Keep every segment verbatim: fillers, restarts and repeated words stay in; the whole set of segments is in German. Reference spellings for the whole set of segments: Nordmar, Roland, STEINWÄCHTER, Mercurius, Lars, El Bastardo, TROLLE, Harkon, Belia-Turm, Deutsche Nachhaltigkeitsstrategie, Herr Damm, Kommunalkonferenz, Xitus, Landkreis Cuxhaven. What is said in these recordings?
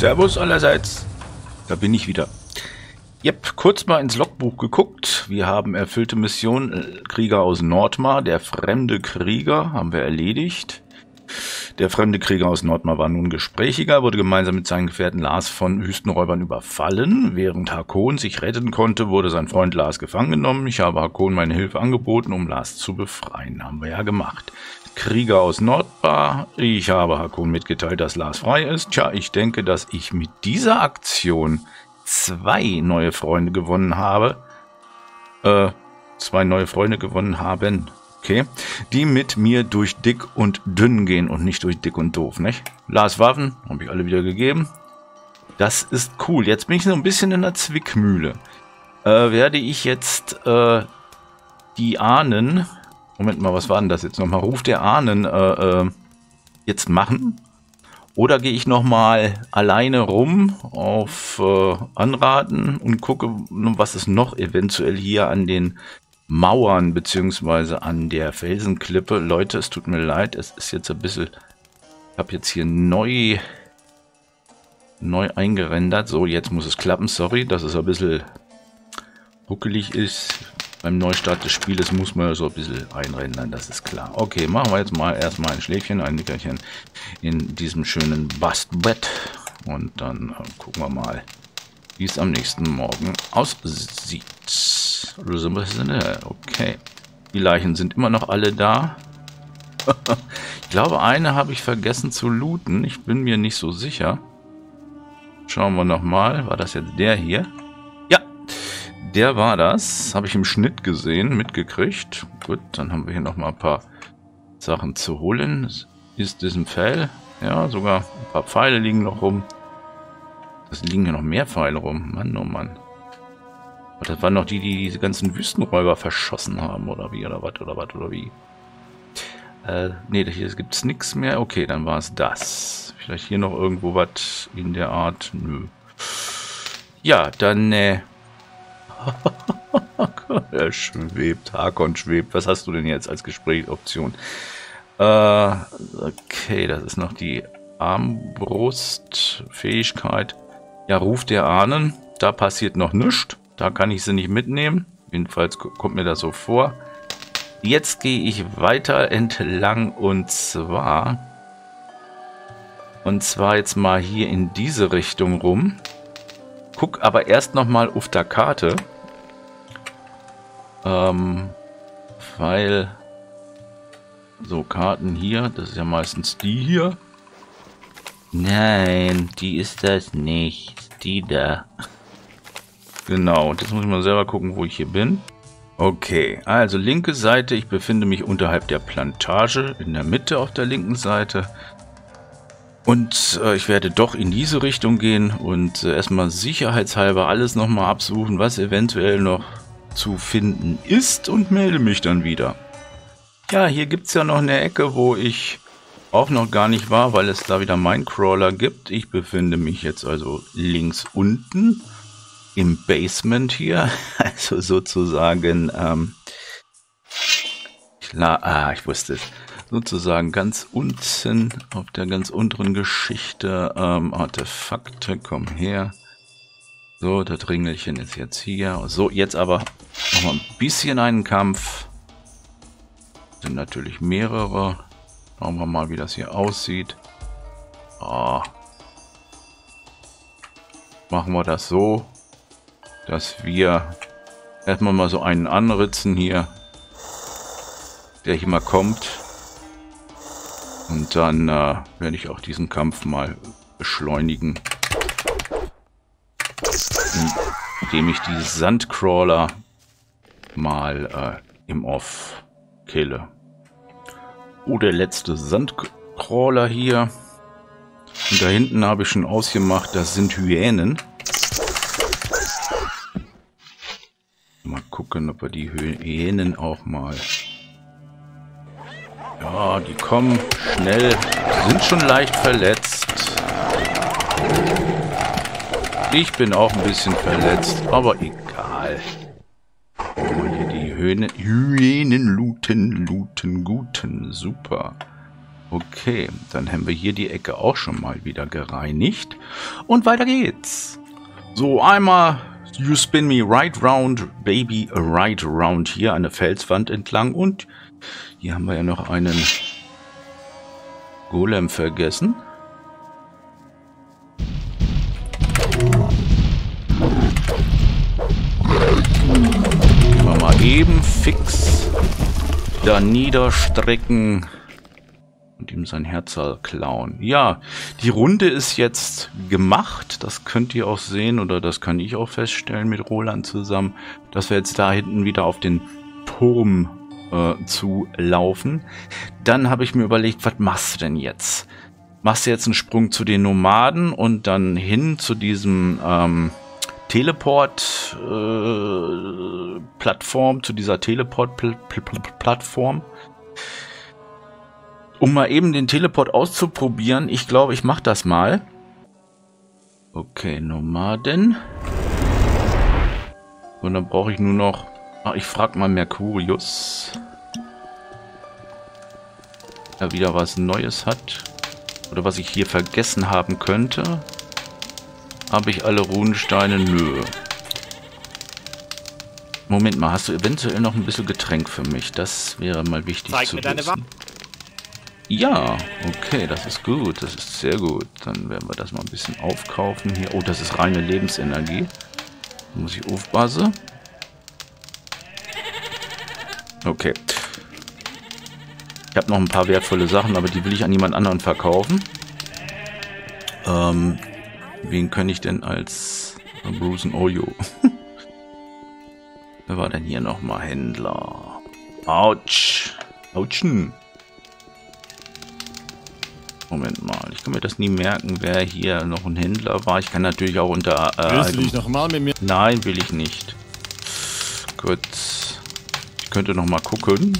Servus allerseits. Da bin ich wieder. Yep, kurz mal ins Logbuch geguckt. Wir haben erfüllte Mission Krieger aus Nordmar. Der fremde Krieger haben wir erledigt. Der fremde Krieger aus Nordmar war nun gesprächiger, wurde gemeinsam mit seinen Gefährten Lars von Wüstenräubern überfallen. Während Harkon sich retten konnte, wurde sein Freund Lars gefangen genommen. Ich habe Harkon meine Hilfe angeboten, um Lars zu befreien. Haben wir ja gemacht. Krieger aus Nordmar. Ich habe Harkon mitgeteilt, dass Lars frei ist. Tja, ich denke, dass ich mit dieser Aktion zwei neue Freunde gewonnen habe. Äh, zwei neue Freunde gewonnen haben. Okay, die mit mir durch dick und dünn gehen und nicht durch dick und doof, nicht? Lars Waffen, habe ich alle wieder gegeben. Das ist cool. Jetzt bin ich so ein bisschen in der Zwickmühle. Äh, werde ich jetzt äh, die Ahnen... Moment mal, was war denn das jetzt nochmal? Ruf der Ahnen äh, äh, jetzt machen? Oder gehe ich nochmal alleine rum auf äh, Anraten und gucke, was es noch eventuell hier an den... Mauern beziehungsweise an der Felsenklippe. Leute, es tut mir leid, es ist jetzt ein bisschen... Ich habe jetzt hier neu... neu eingerendert. So, jetzt muss es klappen. Sorry, dass es ein bisschen ruckelig ist. Beim Neustart des Spieles muss man so ein bisschen einrendern, das ist klar. Okay, machen wir jetzt mal erstmal ein Schläfchen, ein Nickerchen in diesem schönen Bastbett. Und dann gucken wir mal, wie es am nächsten Morgen aussieht. Okay. Die Leichen sind immer noch alle da. Ich glaube, eine habe ich vergessen zu looten. Ich bin mir nicht so sicher. Schauen wir nochmal. War das jetzt der hier? Ja, der war das. Habe ich im Schnitt gesehen, mitgekriegt. Gut, dann haben wir hier nochmal ein paar Sachen zu holen. Ist das ein Pfeil? Ja, sogar ein paar Pfeile liegen noch rum. Es liegen ja noch mehr Pfeile rum. Mann, oh Mann. Das waren doch die, die diese ganzen Wüstenräuber verschossen haben, oder wie, oder was, oder was, oder wie. Äh, ne, hier gibt es nichts mehr. Okay, dann war es das. Vielleicht hier noch irgendwo was in der Art. Nö. Ja, dann, äh... er schwebt, Harkon schwebt. Was hast du denn jetzt als Gesprächsoption? Äh, okay, das ist noch die Armbrustfähigkeit. Ja, Ruf der Ahnen. Da passiert noch nichts. Da kann ich sie nicht mitnehmen. Jedenfalls kommt mir das so vor. Jetzt gehe ich weiter entlang und zwar... Und zwar jetzt mal hier in diese Richtung rum. Guck aber erst nochmal auf der Karte. Ähm, weil... So, Karten hier. Das ist ja meistens die hier. Nein, die ist das nicht. Die da. Genau, jetzt muss ich mal selber gucken, wo ich hier bin. Okay, also linke Seite, ich befinde mich unterhalb der Plantage, in der Mitte auf der linken Seite. Und äh, ich werde doch in diese Richtung gehen und äh, erstmal sicherheitshalber alles nochmal absuchen, was eventuell noch zu finden ist und melde mich dann wieder. Ja, hier gibt es ja noch eine Ecke, wo ich auch noch gar nicht war, weil es da wieder Minecrawler gibt. Ich befinde mich jetzt also links unten. Im Basement hier, also sozusagen, ähm, klar, ah, ich wusste es, sozusagen ganz unten, auf der ganz unteren Geschichte, ähm, Artefakte, komm her, so, das Ringelchen ist jetzt hier, so, jetzt aber nochmal ein bisschen einen Kampf, sind natürlich mehrere, schauen wir mal, wie das hier aussieht, ah. Machen wir das so, dass wir erstmal mal so einen anritzen hier, der hier mal kommt. Und dann äh, werde ich auch diesen Kampf mal beschleunigen, indem ich die Sandcrawler mal äh, im Off kille. Oh, der letzte Sandcrawler hier. Und da hinten habe ich schon ausgemacht, das sind Hyänen. Mal gucken, ob wir die Hyänen auch mal... Ja, die kommen schnell, sind schon leicht verletzt. Ich bin auch ein bisschen verletzt, aber egal. Mal hier die Hyänen, Hyänen looten, looten, guten, super. Okay, dann haben wir hier die Ecke auch schon mal wieder gereinigt. Und weiter geht's. So, einmal You Spin Me Right Round, Baby Right Round hier an der Felswand entlang. Und hier haben wir ja noch einen Golem vergessen. Gehen wir mal eben fix da niederstrecken. Und ihm sein Herzerl klauen. Ja, die Runde ist jetzt gemacht. Das könnt ihr auch sehen oder das kann ich auch feststellen mit Roland zusammen, dass wir jetzt da hinten wieder auf den Turm äh, zu laufen. Dann habe ich mir überlegt, was machst du denn jetzt? Machst du jetzt einen Sprung zu den Nomaden und dann hin zu diesem ähm, Teleport äh, Plattform, zu dieser Teleport Pl- Pl- Pl- Plattform? Um mal eben den Teleport auszuprobieren. Ich glaube, ich mache das mal. Okay, Nomaden. Und dann brauche ich nur noch... Ach, ich frage mal Mercurius. Ob er wieder was Neues hat. Oder was ich hier vergessen haben könnte. Habe ich alle Runensteine? Nö. Moment mal, hast du eventuell noch ein bisschen Getränk für mich? Das wäre mal wichtig zu wissen. Zeig mir deine Waffe. Ja, okay, das ist gut, das ist sehr gut. Dann werden wir das mal ein bisschen aufkaufen hier. Oh, das ist reine Lebensenergie. Da muss ich aufpassen. Okay. Ich habe noch ein paar wertvolle Sachen, aber die will ich an jemand anderen verkaufen. Ähm, wen kann ich denn als Bruce and Oyo? Wer war denn hier nochmal Händler? Autsch. Autschen. Moment mal, ich kann mir das nie merken, wer hier noch ein Händler war. Ich kann natürlich auch unter... Äh, Willst du dich noch mal mit mir? Nein, will ich nicht. Gut. Ich könnte noch mal gucken.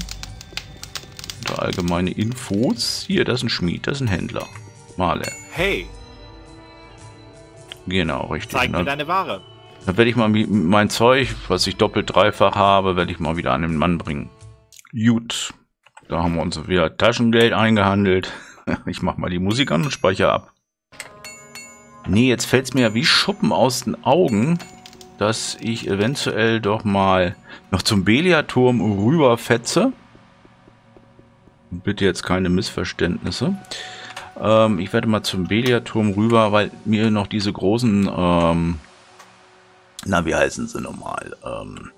Unter allgemeine Infos. Hier, das ist ein Schmied, das ist ein Händler. Maler. Hey! Genau, richtig. Zeig mir deine Ware. Dann werde ich mal mein Zeug, was ich doppelt dreifach habe, werde ich mal wieder an den Mann bringen. Gut. Da haben wir uns wieder Taschengeld eingehandelt. Ich mach mal die Musik an und speichere ab. Nee, jetzt fällt es mir ja wie Schuppen aus den Augen, dass ich eventuell doch mal noch zum Belia-Turm rüberfetze. Bitte jetzt keine Missverständnisse. Ähm, ich werde mal zum Belia-Turm rüber, weil mir noch diese großen, ähm, na, wie heißen sie nochmal? Ähm,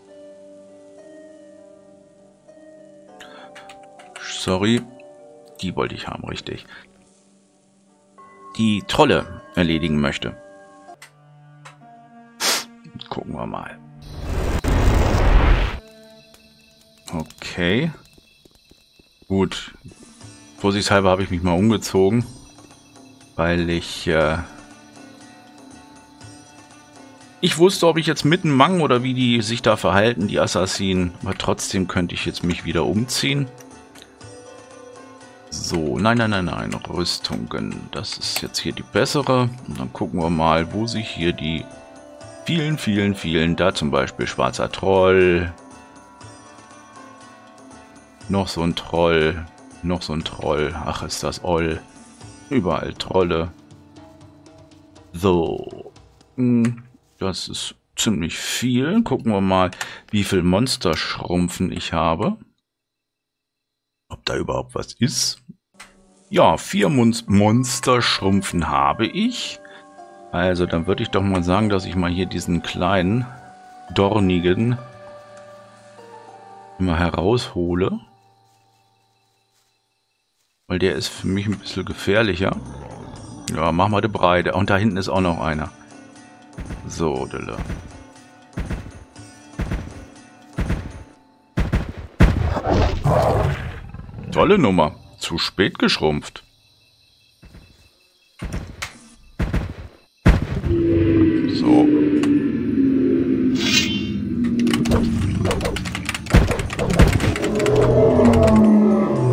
sorry. Die wollte ich haben, richtig. Die Trolle erledigen möchte. Gucken wir mal. Okay. Gut. Vorsichtshalber habe ich mich mal umgezogen. Weil ich... Äh ich wusste, ob ich jetzt mitten Mang oder wie die sich da verhalten, die Assassinen. Aber trotzdem könnte ich jetzt mich wieder umziehen. So, nein, nein, nein, nein, Rüstungen. Das ist jetzt hier die bessere. Und dann gucken wir mal, wo sich hier die vielen, vielen, vielen, da zum Beispiel schwarzer Troll, noch so ein Troll, noch so ein Troll, ach ist das Oll, überall Trolle. So, das ist ziemlich viel. Gucken wir mal, wie viel Monsterschrumpfen ich habe. Ob da überhaupt was ist. Ja, vier Mon Monsterschrumpfen habe ich. Also, dann würde ich doch mal sagen, dass ich mal hier diesen kleinen, dornigen mal heraushole. Weil der ist für mich ein bisschen gefährlicher. Ja, mach mal die Breite. Und da hinten ist auch noch einer. So, Dille. Tolle Nummer. Zu spät geschrumpft. So.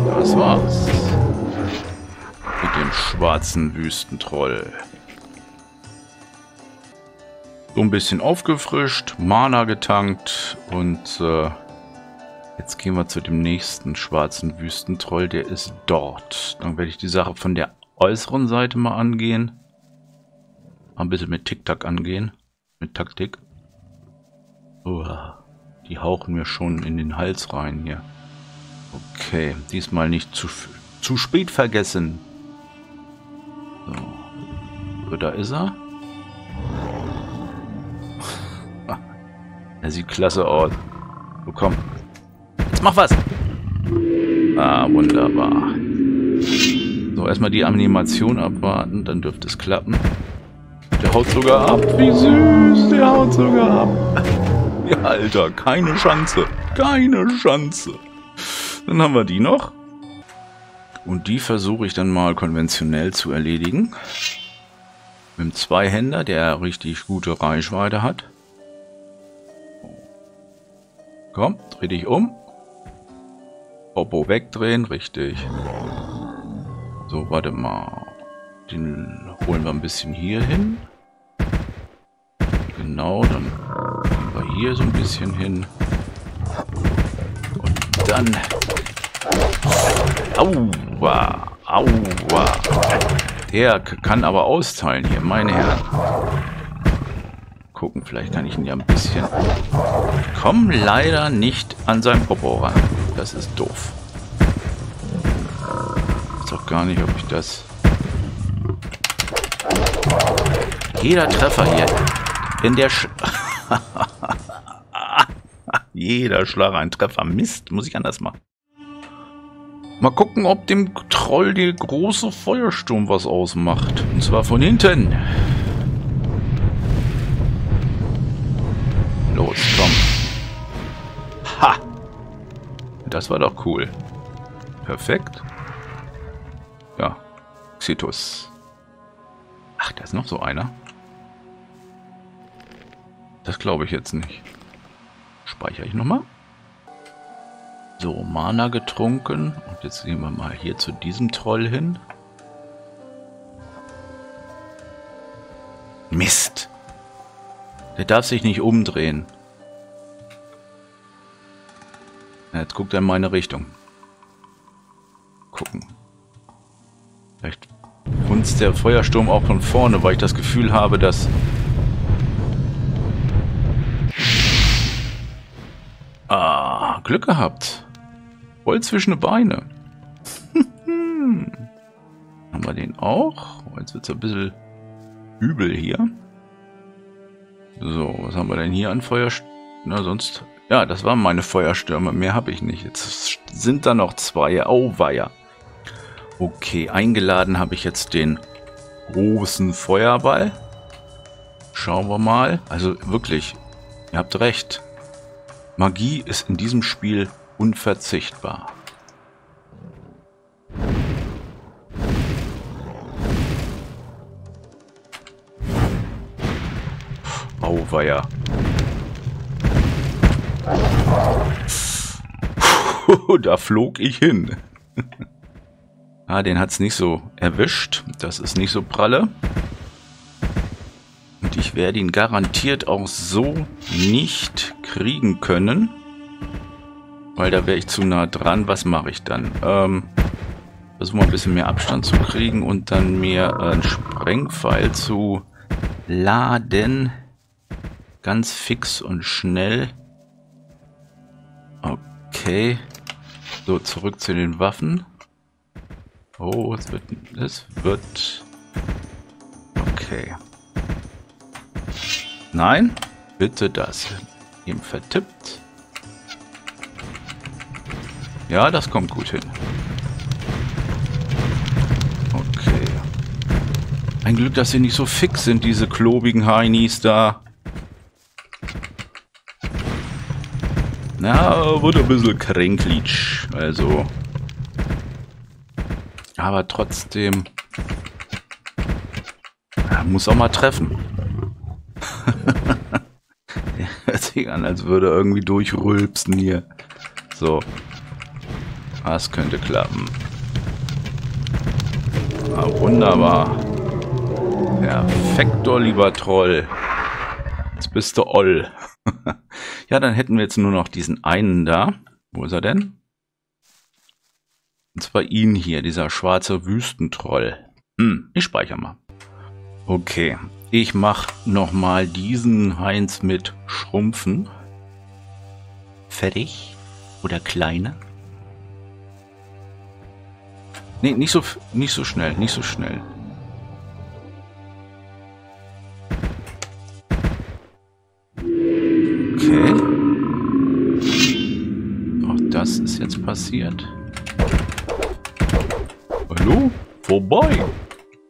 Das war's. Mit dem schwarzen Wüstentroll. So ein bisschen aufgefrischt, Mana getankt und äh, Jetzt gehen wir zu dem nächsten schwarzen Wüstentroll. Der ist dort. Dann werde ich die Sache von der äußeren Seite mal angehen. Mal ein bisschen mit Tick-Tack angehen. Mit Taktik. Uah, die hauchen mir schon in den Hals rein hier. Okay, diesmal nicht zu, zu spät vergessen. So, da ist er. Er sieht klasse aus. So, komm. Jetzt mach was! Ah, wunderbar. So, erstmal die Animation abwarten, dann dürfte es klappen. Der haut sogar ab. Wie süß, der haut sogar ab. Ja, Alter, keine Chance. Keine Chance. Dann haben wir die noch. Und die versuche ich dann mal konventionell zu erledigen. Mit dem Zweihänder, der richtig gute Reichweite hat. Komm, dreh dich um. Popo wegdrehen, richtig. So, warte mal. Den holen wir ein bisschen hier hin. Genau, dann gehen wir hier so ein bisschen hin. Und dann... Aua, aua. Der kann aber austeilen hier, meine Herren. Gucken, vielleicht kann ich ihn ja ein bisschen... Komm leider nicht an sein Popo ran. Das ist doof. Ich weiß auch gar nicht, ob ich das... Jeder Treffer hier in der Sch Jeder Schlag ein Treffer. Mist, muss ich anders machen. Mal gucken, ob dem Troll der große Feuersturm was ausmacht. Und zwar von hinten. Los, komm. Ha! Das war doch cool. Perfekt. Ja, Xitus. Ach, da ist noch so einer. Das glaube ich jetzt nicht. Speichere ich nochmal. So, Mana getrunken. Und jetzt gehen wir mal hier zu diesem Troll hin. Mist. Der darf sich nicht umdrehen. Ja, jetzt guckt er in meine Richtung. Gucken. Vielleicht funzt der Feuersturm auch von vorne, weil ich das Gefühl habe, dass... Ah, Glück gehabt. Voll zwischen die Beine. Haben wir den auch? Jetzt wird es ein bisschen übel hier. So, was haben wir denn hier an Feuerstürmen? Na, sonst... Ja, das waren meine Feuerstürme. Mehr habe ich nicht. Jetzt sind da noch zwei. Auweia. Okay, eingeladen habe ich jetzt den großen Feuerball. Schauen wir mal. Also wirklich, ihr habt recht. Magie ist in diesem Spiel unverzichtbar. Auweia. Da flog ich hin. Ah, den hat es nicht so erwischt. Das ist nicht so pralle. Und ich werde ihn garantiert auch so nicht kriegen können. Weil da wäre ich zu nah dran. Was mache ich dann? Ähm, versuchen wir ein bisschen mehr Abstand zu kriegen und dann mir einen Sprengpfeil zu laden. Ganz fix und schnell. Okay. So, zurück zu den Waffen. Oh, es wird... Es wird... Okay. Nein, bitte das. Eben vertippt. Ja, das kommt gut hin. Okay. Ein Glück, dass sie nicht so fix sind, diese klobigen Heinis da. Na, wurde ein bisschen kränklich. Also. Aber trotzdem. Ja, muss auch mal treffen. Hört sich an, als würde er irgendwie durchrülpsen hier. So. Ah, es könnte klappen. Ah, wunderbar. Perfektor, lieber Troll. Jetzt bist du Oll. Ja, dann hätten wir jetzt nur noch diesen einen da. Wo ist er denn? Und zwar ihn hier, dieser schwarze Wüstentroll. Hm, ich speichere mal. Okay, ich mache nochmal diesen Heinz mit Schrumpfen. Fertig. Oder kleiner. Nee, nicht so, nicht so schnell, nicht so schnell. Okay. Auch das ist jetzt passiert. Hallo? Vorbei!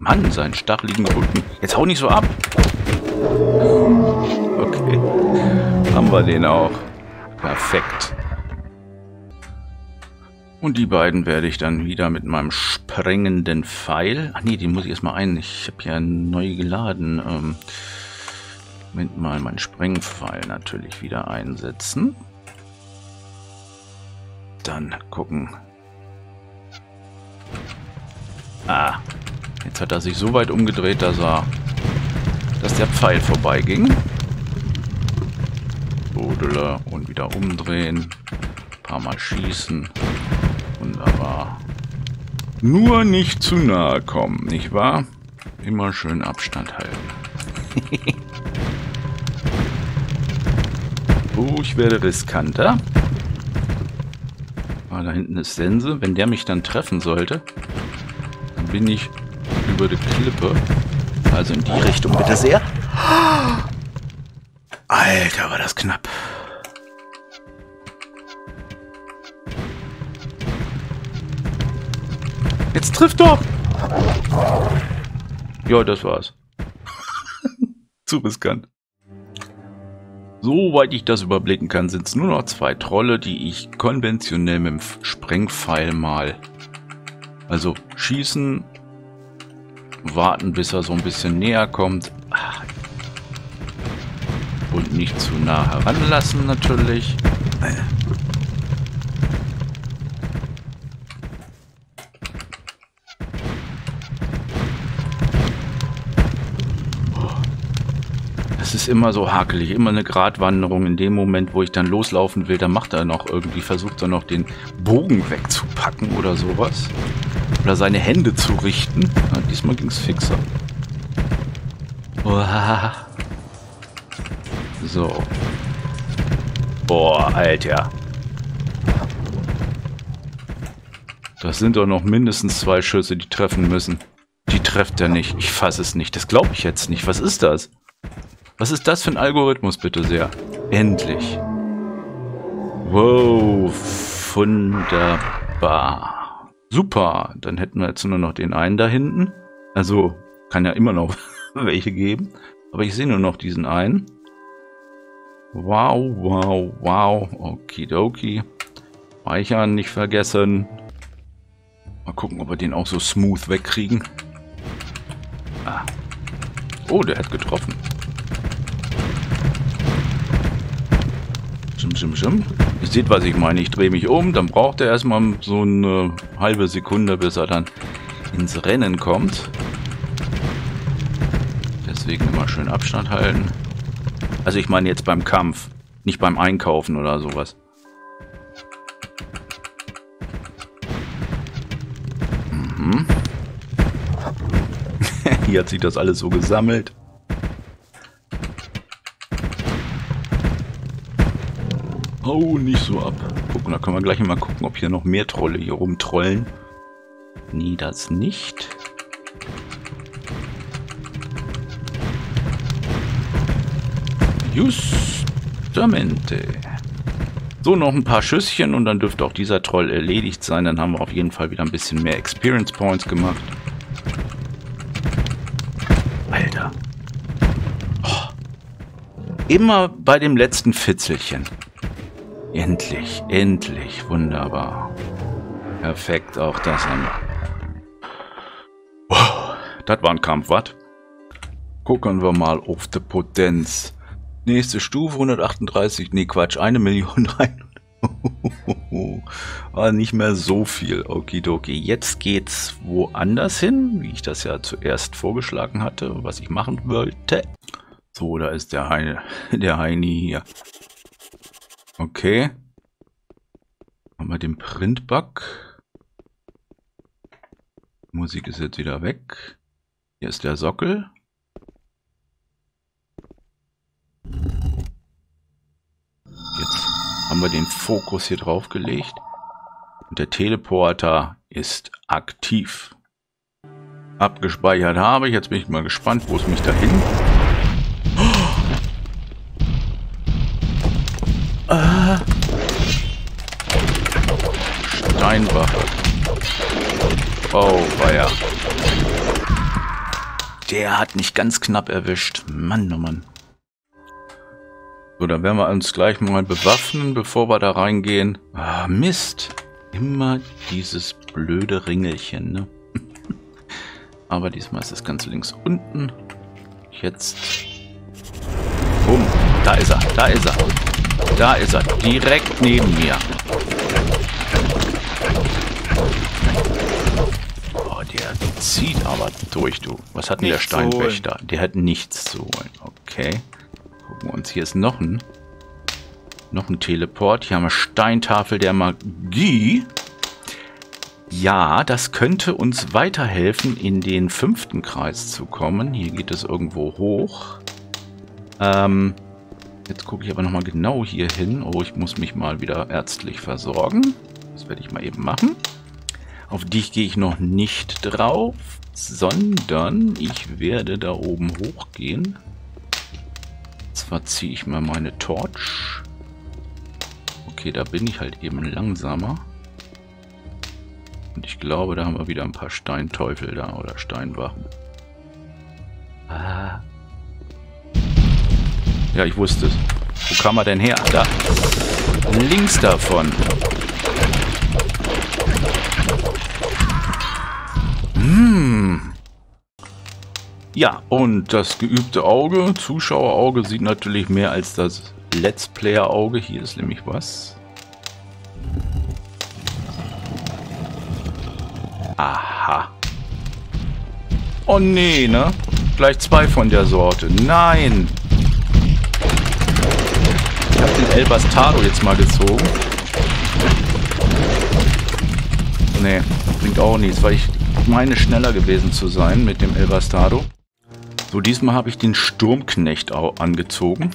Mann, seinen stacheligen Rücken. Jetzt hau nicht so ab! Okay. Haben wir den auch. Perfekt. Und die beiden werde ich dann wieder mit meinem sprengenden Pfeil... Ach nee, den muss ich erstmal ein... Ich habe ja neu geladen. Ähm, mit mal meinen Sprengpfeil natürlich wieder einsetzen. Dann gucken. Ah, jetzt hat er sich so weit umgedreht, dass er... dass der Pfeil vorbeiging. Bodele und wieder umdrehen. Ein paar Mal schießen. Wunderbar. Nur nicht zu nahe kommen, nicht wahr? Immer schön Abstand halten. Oh, ich werde riskanter. Ah, da hinten ist Sense. Wenn der mich dann treffen sollte, dann bin ich über die Klippe. Also in die Richtung, bitte sehr. Alter, war das knapp. Jetzt trifft doch! Ja, das war's. Zu riskant. Soweit ich das überblicken kann, sind es nur noch zwei Trolle, die ich konventionell mit dem Sprengpfeil mal... Also schießen, warten, bis er so ein bisschen näher kommt. Und nicht zu nah heranlassen natürlich. Ist immer so hakelig, immer eine Gratwanderung. In dem Moment, wo ich dann loslaufen will, dann macht er noch irgendwie, versucht er noch den Bogen wegzupacken oder sowas. Oder seine Hände zu richten. Na, diesmal ging es fixer. Oha. So. Boah, Alter. Das sind doch noch mindestens zwei Schüsse, die treffen müssen. Die trefft er nicht. Ich fasse es nicht. Das glaube ich jetzt nicht. Was ist das? Was ist das für ein Algorithmus, bitte sehr? Endlich. Wow, wunderbar. Super, dann hätten wir jetzt nur noch den einen da hinten. Also, kann ja immer noch welche geben. Aber ich sehe nur noch diesen einen. Wow, wow, wow. Okidoki. Speichern nicht vergessen. Mal gucken, ob wir den auch so smooth wegkriegen. Ah. Oh, der hat getroffen. Ihr seht, was ich meine. Ich drehe mich um, dann braucht er erstmal so eine halbe Sekunde, bis er dann ins Rennen kommt. Deswegen immer schön Abstand halten. Also ich meine jetzt beim Kampf, nicht beim Einkaufen oder sowas. Mhm. Hier hat sich das alles so gesammelt. Oh, nicht so ab. Gucken, da können wir gleich mal gucken, ob hier noch mehr Trolle hier rumtrollen. Nee, das nicht. Justamente. So, noch ein paar Schüsschen und dann dürfte auch dieser Troll erledigt sein. Dann haben wir auf jeden Fall wieder ein bisschen mehr Experience Points gemacht. Alter. Oh. Immer bei dem letzten Fitzelchen. Endlich, endlich, wunderbar. Perfekt, auch das haben wir. Wow, das war ein Kampf, was? Gucken wir mal auf die Potenz. Nächste Stufe, hundertachtunddreißig, nee Quatsch, eine Million. Ah, nicht mehr so viel, okidoki. Jetzt geht's woanders hin, wie ich das ja zuerst vorgeschlagen hatte, was ich machen wollte. So, da ist der Heini, der Heini hier. Okay. Haben wir den Printbug. Musik ist jetzt wieder weg. Hier ist der Sockel. Jetzt haben wir den Fokus hier drauf gelegt. Und der Teleporter ist aktiv. Abgespeichert habe ich. Jetzt bin ich mal gespannt, wo es mich dahin. Oh. Ah. Steinwaffe. Oh, weia. Der hat mich ganz knapp erwischt. Mann, oh Mann. So, dann werden wir uns gleich mal bewaffnen, bevor wir da reingehen. Ah, Mist. Immer dieses blöde Ringelchen, ne? Aber diesmal ist es ganz links unten. Jetzt. Bumm. Da ist er. Da ist er. Da ist er. Direkt neben mir. Oh, der zieht aber durch, du. Was hat denn der Steinwächter? Der hat nichts zu holen. Okay. Gucken wir uns. Hier ist noch ein. Noch ein Teleport. Hier haben wir Steintafel der Magie. Ja, das könnte uns weiterhelfen, in den fünften Kreis zu kommen. Hier geht es irgendwo hoch. Ähm, jetzt gucke ich aber nochmal genau hier hin. Oh, ich muss mich mal wieder ärztlich versorgen. Das werde ich mal eben machen. Auf dich gehe ich noch nicht drauf, sondern ich werde da oben hochgehen. Und zwar ziehe ich mal meine Torch. Okay, da bin ich halt eben langsamer. Und ich glaube, da haben wir wieder ein paar Steinteufel da oder Steinwachen. Ah. Ja, ich wusste es. Wo kam er denn her? Da. Links davon. Hm. Ja, und das geübte Auge, Zuschauerauge, sieht natürlich mehr als das Let's Player-Auge. Hier ist nämlich was. Aha. Oh nee, ne? Gleich zwei von der Sorte. Nein! Ich habe den El Bastardo jetzt mal gezogen. Nee, bringt auch nichts, weil ich meine schneller gewesen zu sein mit dem El Bastardo. So, diesmal habe ich den Sturmknecht auch angezogen.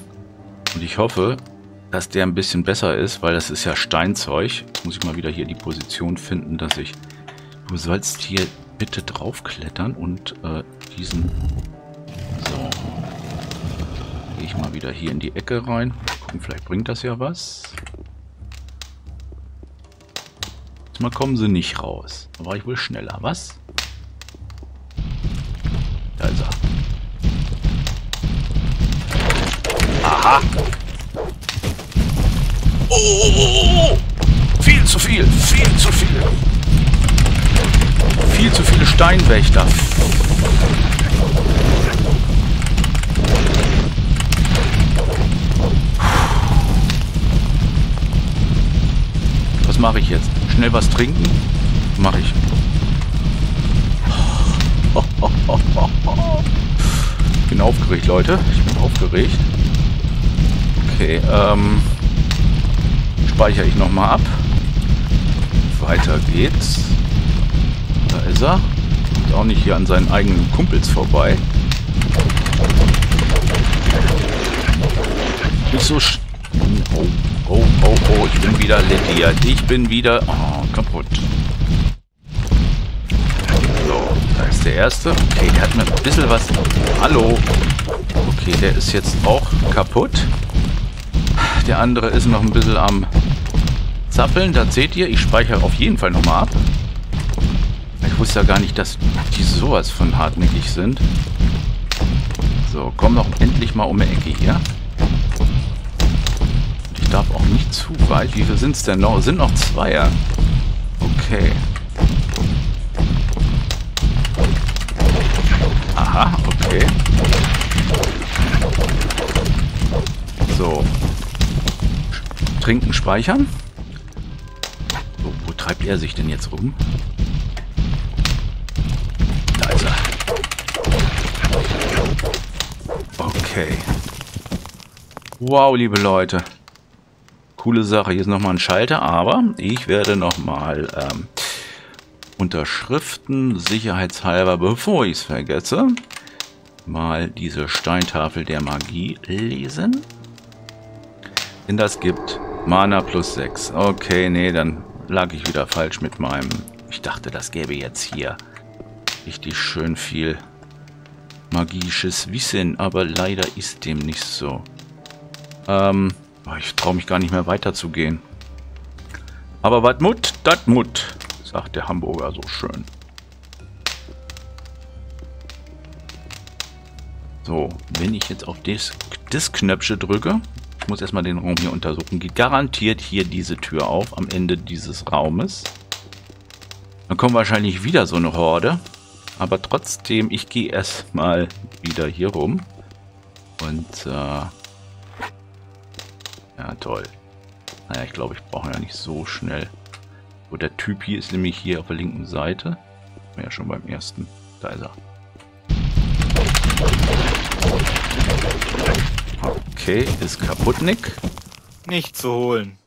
Und ich hoffe, dass der ein bisschen besser ist, weil das ist ja Steinzeug. Jetzt muss ich mal wieder hier die Position finden, dass ich... Du sollst hier bitte draufklettern und äh, diesen... So. Gehe ich mal wieder hier in die Ecke rein. Mal gucken, vielleicht bringt das ja was. Diesmal kommen sie nicht raus. Da war ich wohl schneller, was? Da ist er. Aha! Oh, oh, oh, oh! Viel zu viel! Viel zu viel! Viel zu viele Steinwächter. Was mache ich jetzt? Schnell was trinken? Mache ich. Ich bin aufgeregt, Leute. Ich bin aufgeregt. Okay, ähm... speichere ich nochmal ab. Weiter geht's. Da ist er. Kommt auch nicht hier an seinen eigenen Kumpels vorbei. Nicht so sch... Oh, oh, oh, oh. Ich bin wieder lediert. Ich bin wieder... Oh, kaputt. So, da ist der Erste. Okay, der hat mir ein bisschen was... Hallo. Okay, der ist jetzt auch kaputt. Der andere ist noch ein bisschen am Zappeln. Das seht ihr. Ich speichere auf jeden Fall nochmal ab. Ich wusste ja gar nicht, dass die sowas von hartnäckig sind. So, komm doch endlich mal um die Ecke hier. Und ich darf auch nicht zu weit. Wie viel sind es denn noch? Sind noch zwei, ja? Okay. Aha, okay. So. Trinken, speichern. So, wo treibt er sich denn jetzt rum? Okay. Wow, liebe Leute. coole Sache. Hier ist nochmal ein Schalter, aber ich werde nochmal ähm, Unterschriften sicherheitshalber, bevor ich es vergesse, mal diese Steintafel der Magie lesen. Denn das gibt Mana plus sechs. Okay, nee, dann lag ich wieder falsch mit meinem... Ich dachte, das gäbe jetzt hier richtig schön viel magisches Wissen, aber leider ist dem nicht so. Ähm, ich traue mich gar nicht mehr weiterzugehen. Aber wat Mut, dat Mut, sagt der Hamburger so schön. So, wenn ich jetzt auf das, das Knöpfchen drücke, ich muss erstmal den Raum hier untersuchen, geht garantiert hier diese Tür auf am Ende dieses Raumes. Dann kommt wahrscheinlich wieder so eine Horde, aber trotzdem, ich gehe erstmal wieder hier rum und äh, ja toll. Naja, ich glaube, ich brauche ja nicht so schnell. So, der Typ hier ist nämlich hier auf der linken Seite. War ja schon beim ersten. Da ist er. Okay, ist kaputt, Nick. Nicht zu holen.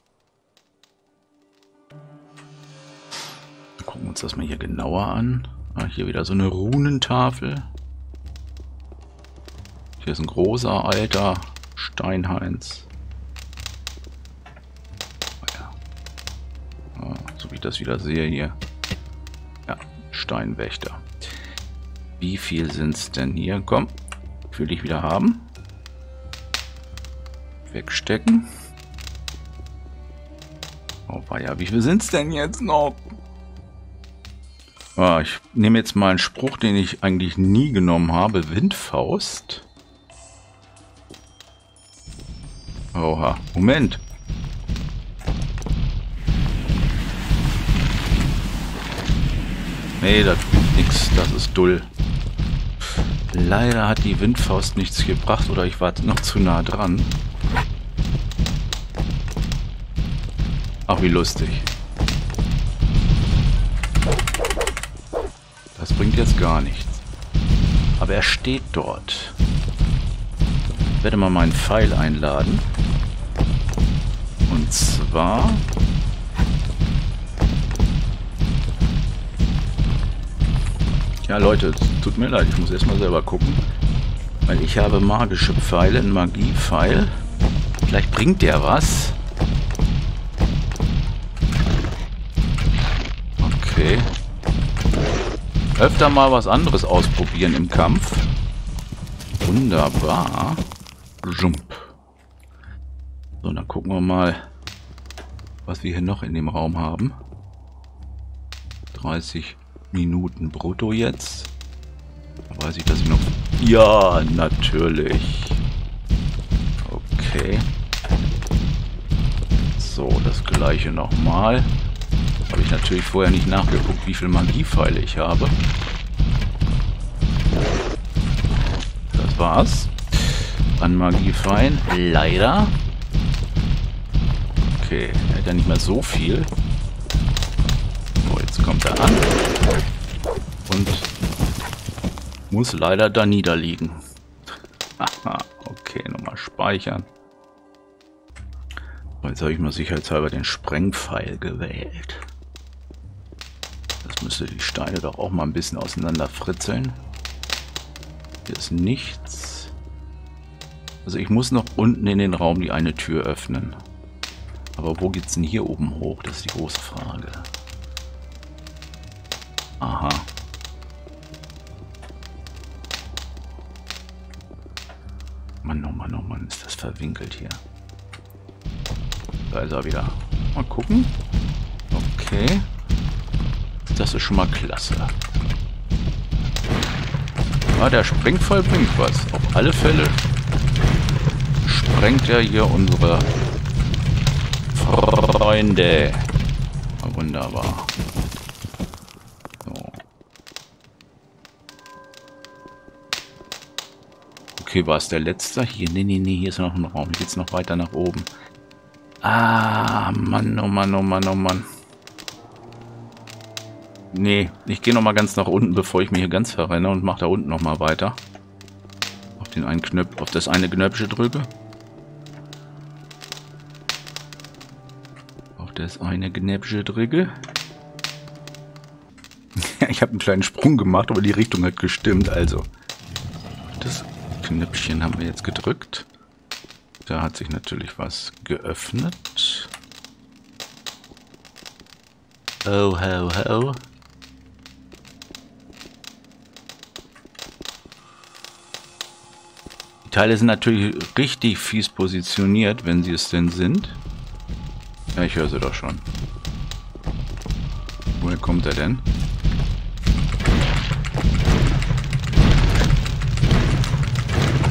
Wir gucken uns das mal hier genauer an. Ah, hier wieder so eine Runentafel. Hier ist ein großer alter Steinheinz. Oh ja. Ah, so wie ich das wieder sehe hier. Ja, Steinwächter. Wie viel sind es denn hier? Komm, will ich wieder haben. Wegstecken. Oh, ja, wie viel sind es denn jetzt noch? Ah, ich nehme jetzt mal einen Spruch, den ich eigentlich nie genommen habe. Windfaust. Oha, Moment. Nee, das tut nichts. Das ist dull. Leider hat die Windfaust nichts gebracht oder ich war noch zu nah dran. Ach, wie lustig. Das bringt jetzt gar nichts. Aber er steht dort. Ich werde mal meinen Pfeil einladen. Und zwar... Ja, Leute, tut mir leid, ich muss erstmal selber gucken. Weil ich habe magische Pfeile, einen Magiepfeil. Vielleicht bringt der was. Okay. Öfter mal was anderes ausprobieren im Kampf. Wunderbar. Jump. So, dann gucken wir mal, was wir hier noch in dem Raum haben. dreißig Minuten brutto jetzt. Da weiß ich, dass ich noch... Ja, natürlich. Okay. So, das gleiche nochmal. Habe ich natürlich vorher nicht nachgeguckt, wie viel Magiepfeile ich habe. Das war's. An Magiepfeilen. Leider. Okay, er hat ja nicht mehr so viel. So, jetzt kommt er an. Und muss leider da niederliegen. Aha, okay, nochmal speichern. So, jetzt habe ich mal sicherheitshalber den Sprengpfeil gewählt. Das müsste die Steine doch auch mal ein bisschen auseinander fritzeln. Hier ist nichts. Also ich muss noch unten in den Raum die eine Tür öffnen. Aber wo geht's denn hier oben hoch? Das ist die große Frage. Aha. Mann, oh Mann, oh Mann, ist das verwinkelt hier. Da ist er wieder. Mal gucken. Okay. Das ist schon mal klasse. Ah, der Sprengfall bringt was. Auf alle Fälle sprengt er hier unsere Freunde. Wunderbar. So. Okay, war es der letzte? Hier, nee, nee, nee, hier ist noch ein Raum. Hier geht es noch weiter nach oben. Ah, Mann, oh Mann, oh Mann, oh Mann. Nee, ich gehe nochmal ganz nach unten, bevor ich mir hier ganz verrenne und mache da unten nochmal weiter. Auf den einen Knöpf, auf das eine Knöpfchen drücke. Das ist eine gnäbsche Drücke. Ich habe einen kleinen Sprung gemacht, aber die Richtung hat gestimmt, also. Das Knöpfchen haben wir jetzt gedrückt. Da hat sich natürlich was geöffnet. Oh, ho, ho. Die Teile sind natürlich richtig fies positioniert, wenn sie es denn sind. Ja, ich höre sie doch schon. Woher kommt er denn?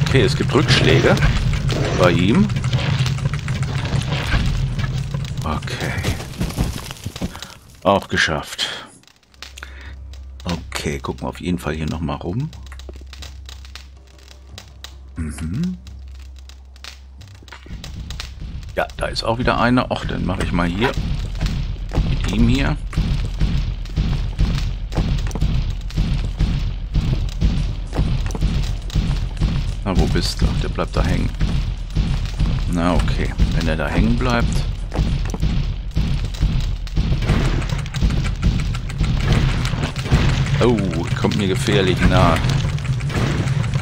Okay, es gibt Rückschläge bei ihm. Okay. Auch geschafft. Okay, gucken wir auf jeden Fall hier nochmal rum. Mhm. Ja, da ist auch wieder eine. Och, dann mache ich mal hier. Mit ihm hier. Na, wo bist du? Der bleibt da hängen. Na, okay. Wenn er da hängen bleibt. Oh, kommt mir gefährlich nahe.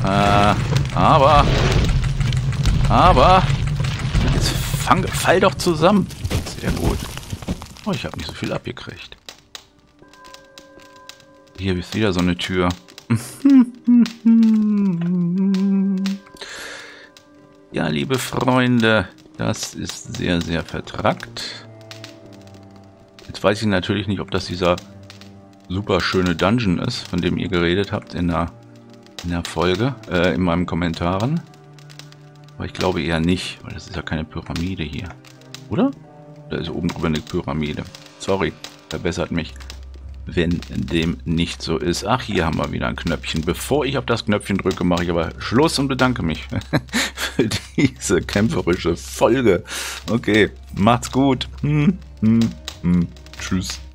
Äh, aber. Aber. Jetzt fang, fall doch zusammen. Sehr gut. Oh, ich habe nicht so viel abgekriegt. Hier ist wieder so eine Tür. Ja, liebe Freunde, das ist sehr, sehr vertrackt. Jetzt weiß ich natürlich nicht, ob das dieser super schöne Dungeon ist, von dem ihr geredet habt in der, in der Folge, äh, in meinen Kommentaren. Aber ich glaube eher nicht, weil das ist ja keine Pyramide hier. Oder? Da ist oben drüber eine Pyramide. Sorry, verbessert mich, wenn dem nicht so ist. Ach, hier haben wir wieder ein Knöpfchen. Bevor ich auf das Knöpfchen drücke, mache ich aber Schluss und bedanke mich für diese kämpferische Folge. Okay, macht's gut. Hm, hm, hm. Tschüss.